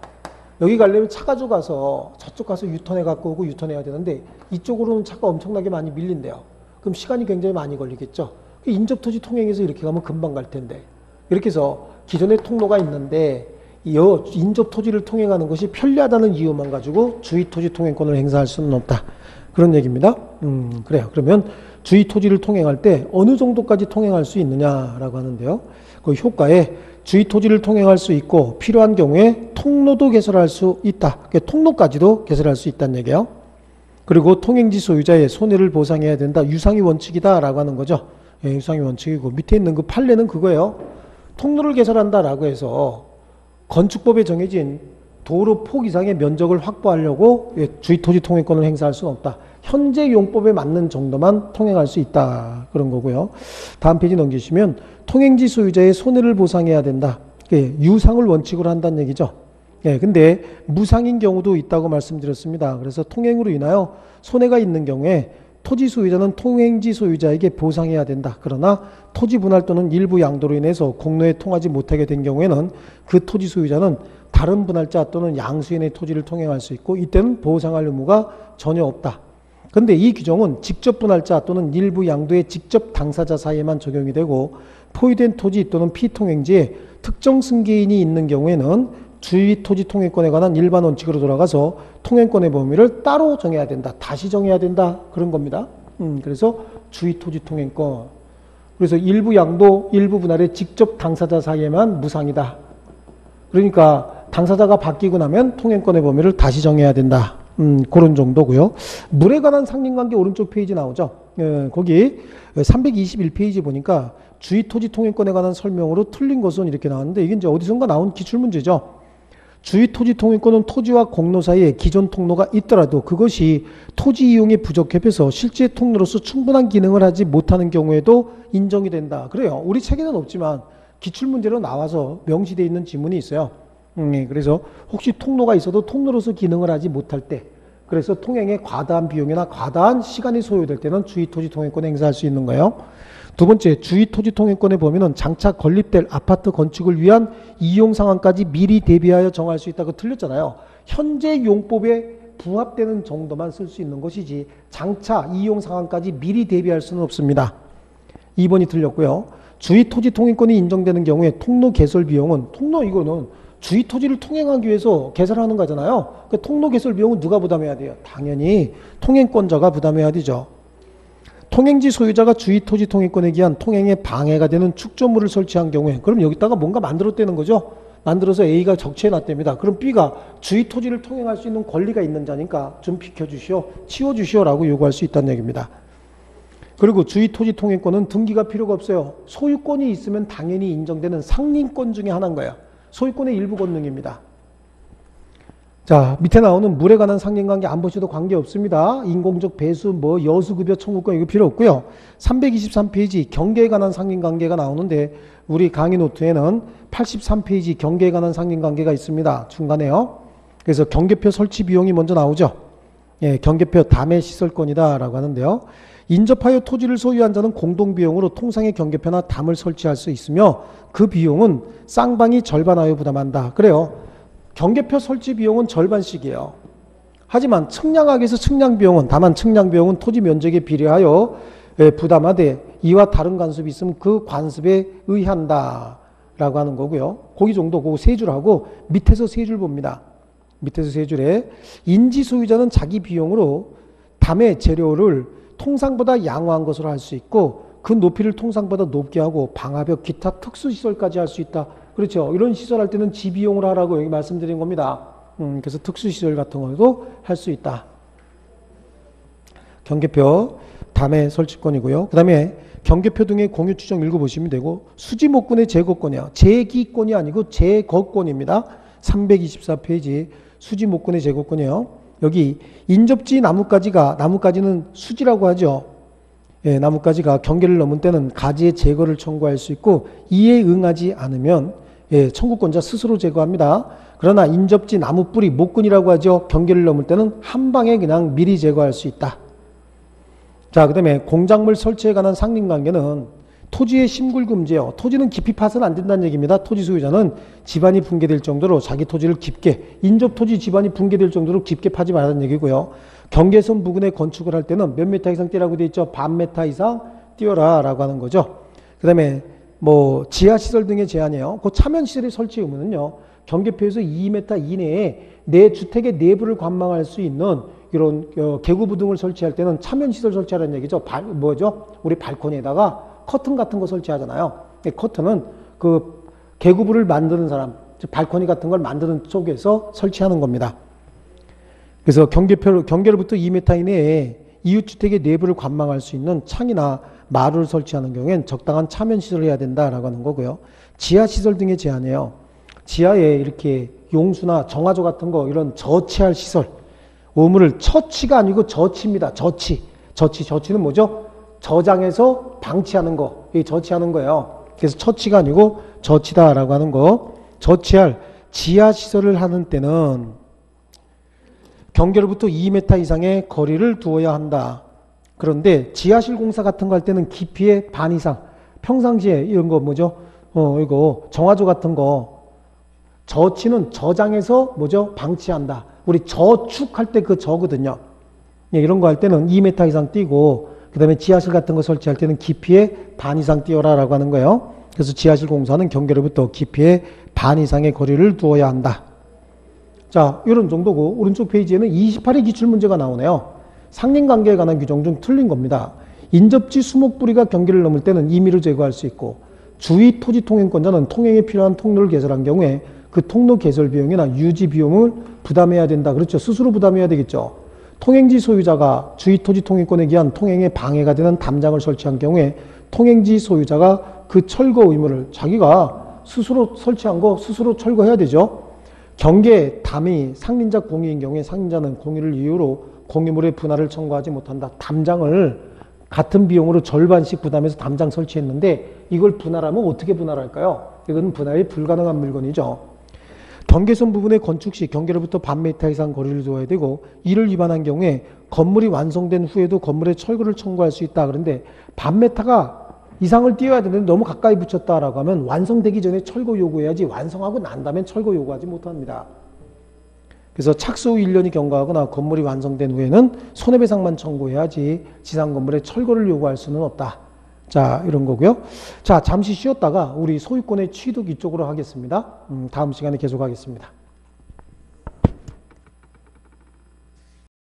여기 가려면 차 가져가서 저쪽 가서 유턴해 갖고 오고 유턴해야 되는데 이쪽으로는 차가 엄청나게 많이 밀린대요. 그럼 시간이 굉장히 많이 걸리겠죠. 인접 토지 통행에서 이렇게 가면 금방 갈 텐데. 이렇게 해서 기존의 통로가 있는데 인접 토지를 통행하는 것이 편리하다는 이유만 가지고 주위 토지 통행권을 행사할 수는 없다. 그런 얘기입니다. 음, 그래요. 그러면 주위 토지를 통행할 때 어느 정도까지 통행할 수 있느냐라고 하는데요. 그 효과에 주위 토지를 통행할 수 있고 필요한 경우에 통로도 개설할 수 있다. 그러니까 통로까지도 개설할 수 있다는 얘기예요. 그리고 통행지 소유자의 손해를 보상해야 된다. 유상의 원칙이다라고 하는 거죠. 예, 유상의 원칙이고 밑에 있는 그 판례는 그거예요. 통로를 개설한다라고 해서 건축법에 정해진 도로 폭 이상의 면적을 확보하려고 주위 토지 통행권을 행사할 수는 없다. 현재 용법에 맞는 정도만 통행할 수 있다. 그런 거고요. 다음 페이지 넘기시면 통행지 소유자의 손해를 보상해야 된다. 예, 유상을 원칙으로 한다는 얘기죠. 예, 근데 무상인 경우도 있다고 말씀드렸습니다. 그래서 통행으로 인하여 손해가 있는 경우에 토지 소유자는 통행지 소유자에게 보상해야 된다. 그러나 토지 분할 또는 일부 양도로 인해서 공로에 통하지 못하게 된 경우에는 그 토지 소유자는 다른 분할자 또는 양수인의 토지를 통행할 수 있고 이때는 보상할 의무가 전혀 없다. 그런데 이 규정은 직접 분할자 또는 일부 양도의 직접 당사자 사이에만 적용이 되고 포위된 토지 또는 피통행지에 특정 승계인이 있는 경우에는 주위 토지 통행권에 관한 일반 원칙으로 돌아가서 통행권의 범위를 따로 정해야 된다. 다시 정해야 된다. 그런 겁니다. 음, 그래서 주위 토지 통행권. 그래서 일부 양도, 일부 분할의 직접 당사자 사이에만 무상이다. 그러니까 당사자가 바뀌고 나면 통행권의 범위를 다시 정해야 된다. 음, 그런 정도고요. 물에 관한 상린관계 오른쪽 페이지 나오죠. 예, 거기 삼백이십일 페이지 보니까 주위 토지 통행권에 관한 설명으로 틀린 것은 이렇게 나왔는데 이게 이제 어디선가 나온 기출문제죠. 주위 토지 통행권은 토지와 공로 사이에 기존 통로가 있더라도 그것이 토지 이용이 부적합해서 실제 통로로서 충분한 기능을 하지 못하는 경우에도 인정이 된다. 그래요. 우리 책에는 없지만 기출문제로 나와서 명시되어 있는 지문이 있어요. 음, 그래서 혹시 통로가 있어도 통로로서 기능을 하지 못할 때, 그래서 통행에 과다한 비용이나 과다한 시간이 소요될 때는 주위 토지 통행권을 행사할 수 있는 거예요. 두 번째, 주위 토지 통행권의 범위는 장차 건립될 아파트 건축을 위한 이용 상황까지 미리 대비하여 정할 수 있다고 틀렸잖아요. 현재 용법에 부합되는 정도만 쓸 수 있는 것이지 장차 이용 상황까지 미리 대비할 수는 없습니다. 이 번이 틀렸고요. 주위 토지 통행권이 인정되는 경우에 통로 개설 비용은, 통로 이거는 주위 토지를 통행하기 위해서 개설하는 거잖아요. 그 통로 개설 비용은 누가 부담해야 돼요? 당연히 통행권자가 부담해야 되죠. 통행지 소유자가 주위 토지 통행권에 기한 통행에 방해가 되는 축조물을 설치한 경우에, 그럼 여기다가 뭔가 만들었다는 거죠. 만들어서 A가 적체해놨답니다. 그럼 B가 주위 토지를 통행할 수 있는 권리가 있는 자니까 좀 비켜주시오, 치워주시오라고 요구할 수 있다는 얘기입니다. 그리고 주위 토지 통행권은 등기가 필요가 없어요. 소유권이 있으면 당연히 인정되는 상린권 중에 하나인 거예요. 소유권의 일부 권능입니다. 자, 밑에 나오는 물에 관한 상린관계 안 보셔도 관계없습니다. 인공적 배수, 뭐 여수급여 청구권 이거 필요 없고요. 삼백이십삼 페이지 경계에 관한 상린관계가 나오는데 우리 강의 노트에는 팔십삼 페이지 경계에 관한 상린관계가 있습니다. 중간에요. 그래서 경계표 설치 비용이 먼저 나오죠. 예, 경계표 담의 시설권이다 라고 하는데요. 인접하여 토지를 소유한 자는 공동비용으로 통상의 경계표나 담을 설치할 수 있으며 그 비용은 쌍방이 절반하여 부담한다. 그래요. 경계표 설치 비용은 절반씩이에요. 하지만 측량학에서 측량비용은, 다만 측량비용은 토지 면적에 비례하여 부담하되 이와 다른 관습이 있으면 그 관습에 의한다 라고 하는 거고요. 거기 정도 그 세 줄하고 밑에서 세 줄 봅니다. 밑에서 세 줄에 인지 소유자는 자기 비용으로 담의 재료를 통상보다 양호한 것으로 할 수 있고 그 높이를 통상보다 높게 하고 방화벽 기타 특수시설까지 할 수 있다. 그렇죠. 이런 시설할 때는 지비용으로 하라고 여기 말씀드린 겁니다. 음, 그래서 특수시설 같은 것도 할 수 있다. 경계표 담의 설치권이고요. 그 다음에 경계표 등의 공유 추정 읽어보시면 되고, 수지목군의 제거권이요. 제기권이 아니고 제거권입니다. 삼백이십사 페이지 수지목군의 제거권이요. 여기 인접지 나뭇가지가, 나뭇가지는 수지라고 하죠. 예, 나뭇가지가 경계를 넘은 때는 가지의 제거를 청구할 수 있고 이에 응하지 않으면 예, 청구권자 스스로 제거합니다. 그러나 인접지 나무뿌리, 목근이라고 하죠. 경계를 넘을 때는 한 방에 그냥 미리 제거할 수 있다. 자, 그 다음에 공작물 설치에 관한 상린관계는 토지의 심굴금지예요. 토지는 깊이 파서는 안 된다는 얘기입니다. 토지 소유자는 집안이 붕괴될 정도로 자기 토지를 깊게, 인접 토지 집안이 붕괴될 정도로 깊게 파지 말라는 얘기고요. 경계선 부근에 건축을 할 때는 몇 미터 이상 띄라고 되어 있죠. 반 미터 이상 띄어라 라고 하는 거죠. 그 다음에 뭐 지하시설 등의 제한이에요. 그 차면시설의 설치 의무는요, 경계표에서 이 미터 이내에 내 주택의 내부를 관망할 수 있는 이런 개구부 등을 설치할 때는 차면시설 설치하라는 얘기죠. 발, 뭐죠? 우리 발코니에다가 커튼 같은 거 설치하잖아요. 커튼은 그 개구부를 만드는 사람, 즉 발코니 같은 걸 만드는 쪽에서 설치하는 겁니다. 그래서 경계표, 경계로부터 이 미터 이내에 이웃주택의 내부를 관망할 수 있는 창이나 마루를 설치하는 경우엔 적당한 차면시설을 해야 된다라고 하는 거고요. 지하시설 등의 제한이에요. 지하에 이렇게 용수나 정화조 같은 거, 이런 저치할 시설, 오물을 처치가 아니고 저치입니다. 저치. 저치. 저치는 뭐죠? 저장해서 방치하는 거, 이게 저치하는 거예요. 그래서 처치가 아니고 저치다라고 하는 거. 저치할 지하시설을 하는 때는 경계로부터 이 미터 이상의 거리를 두어야 한다. 그런데 지하실 공사 같은 거 할 때는 깊이의 반 이상, 평상시에 이런 거 뭐죠? 어, 이거 정화조 같은 거, 저치는 저장해서 뭐죠? 방치한다. 우리 저축할 때 그 저거든요. 예, 이런 거 할 때는 이 미터 이상 띄고, 그 다음에 지하실 같은 거 설치할 때는 깊이의 반 이상 띄어라 라고 하는 거예요. 그래서 지하실 공사는 경계로부터 깊이의 반 이상의 거리를 두어야 한다. 자, 이런 정도고, 오른쪽 페이지에는 이십팔 회 기출문제가 나오네요. 상린관계에 관한 규정 중 틀린 겁니다. 인접지 수목뿌리가 경계를 넘을 때는 임의로 제거할 수 있고, 주위 토지 통행권자는 통행에 필요한 통로를 개설한 경우에 그 통로 개설 비용이나 유지 비용을 부담해야 된다. 그렇죠. 스스로 부담해야 되겠죠. 통행지 소유자가 주위 토지 통행권에 기한 통행에 방해가 되는 담장을 설치한 경우에 통행지 소유자가 그 철거 의무를 자기가 스스로 설치한 거 스스로 철거해야 되죠. 경계, 담이 상린자 공유인 경우에 상린자는 공유를 이유로 공유물의 분할을 청구하지 못한다. 담장을 같은 비용으로 절반씩 부담해서 담장 설치했는데 이걸 분할하면 어떻게 분할할까요? 이건 분할이 불가능한 물건이죠. 경계선 부분의 건축 시 경계로부터 반 미터 이상 거리를 두어야 되고, 이를 위반한 경우에 건물이 완성된 후에도 건물의 철거를 청구할 수 있다. 그런데 반 미터가 이상을 띄어야 되는데 너무 가까이 붙였다라고 하면 완성되기 전에 철거 요구해야지, 완성하고 난 다음엔 철거 요구하지 못합니다. 그래서 착수 후 일 년이 경과하거나 건물이 완성된 후에는 손해배상만 청구해야지 지상 건물의 철거를 요구할 수는 없다. 자, 이런 거고요. 자, 잠시 쉬었다가 우리 소유권의 취득 이쪽으로 하겠습니다. 음, 다음 시간에 계속하겠습니다.